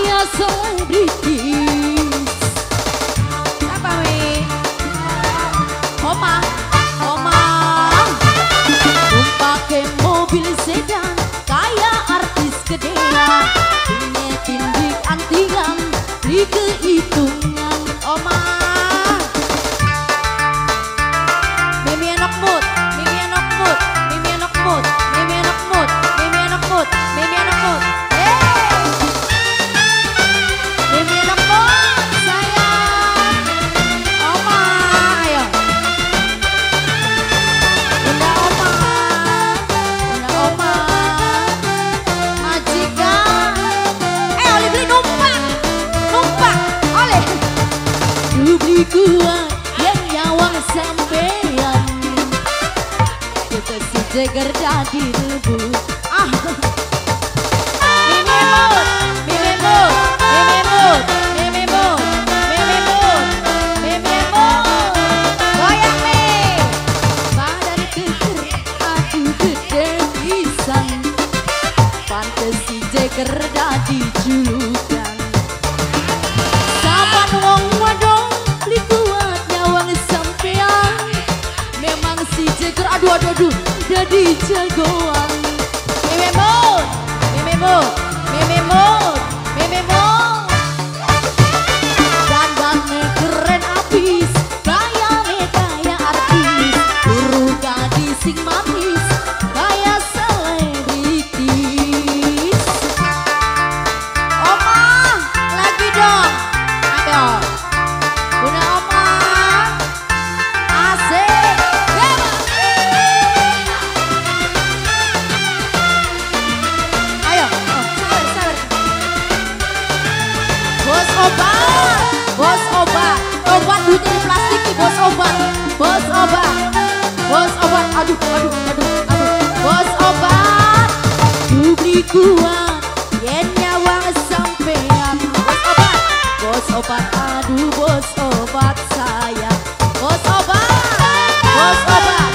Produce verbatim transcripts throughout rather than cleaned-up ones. hanya sedikit. Apa weh? Oma, oma. Ku pakai mobil sedan kayak artis gedean. Punya tindik antilan di kehitungan oma. Mimi enak mood, mimi enak mood, mimi enak mood, mimi enak mood, mimi enak mood, mimi enak mood. Kuat yang nyawang sampean, kita si Jeger jadi debu. Ah, mimi mood, mimi mood, mimi mood, mimi mood, mimi mood, mimi mood. Goyang nih, badan geger, aku gede pisang. Pantes si Jeger jadi julukan. Saban wong wadong. Kuat nyawang sampean, memang si Jeger aduh aduh aduh jadi jagoan. Meme mood, meme mood, meme mood, meme mood. Dandannya keren abis, gayanya gaya artis, turu gadis sing manis, gaya selebritis. Oma, lagi dong, ayo. Bos obat, obat butir plastik nih bos obat, bos obat, bos obat, aduh, aduh, aduh, aduh, bos obat. Ku beli kuat, yen nyawang sampean, bos obat, bos obat, aduh, bos obat sayang, bos obat, bos obat,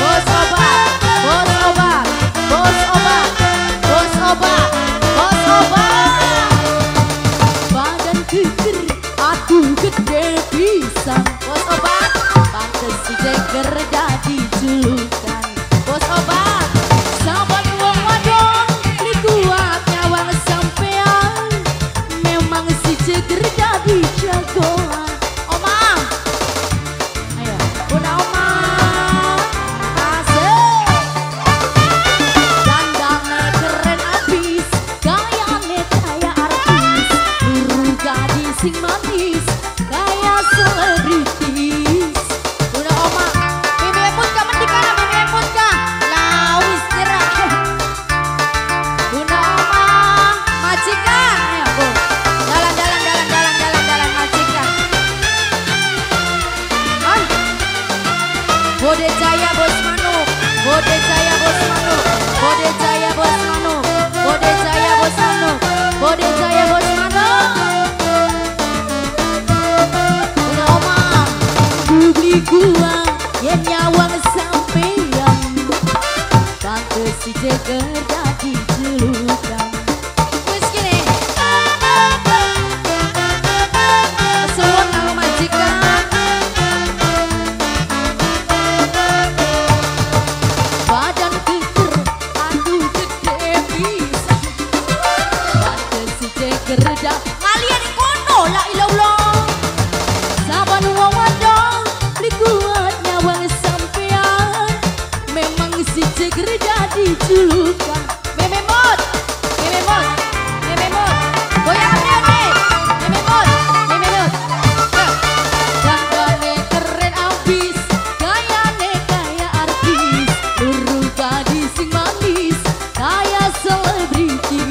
bos obat, bos obat, bos obat, bos obat, bos obat. Badan geger. Aku gede pisang, bos obat. Pantes si Jeger jadi julukan, bos obat. Sahabat wong wadon, ini kuat nyawang sampean. Memang si Jeger jadi jagoan. Oma, ayo, bunda oma, asik. Dandannya keren abis, gayanya kayak artis, turu gadis sing manis. Bode Jaya Bos Manung, Bode Jaya Bos Manung, Bode Jaya Bos Manung, Bode Jaya Bos Manung, Bode Jaya Bos Manung. Udah oma, ku beli gua yang nyawang sampean. Pantes si Jeger jadi julukan. Terus gini, semua kalau majikan. Kerja ngalian kono la ilallah. Saban wong wadon kuat nyawang sampean. Memang si Jeger jadi julukan. Meme mood, meme mood, meme mood. Goyang nih, meme mood, meme mood. Dandannya keren abis, gayanya kaya artis, turu gadis sing manis, kaya selebritis.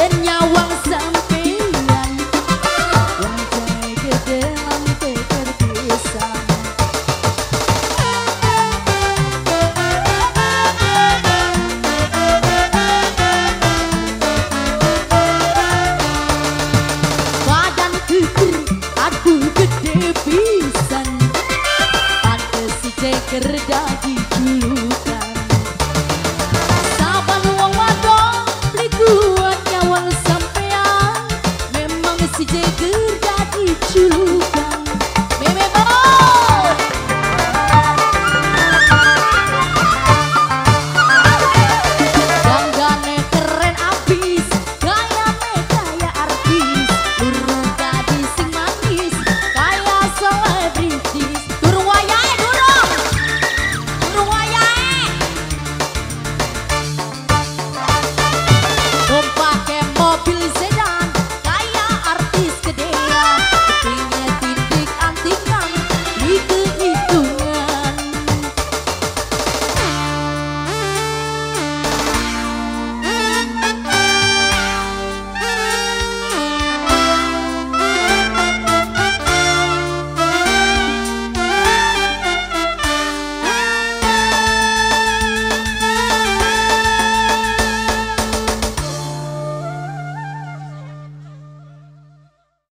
yang nyawa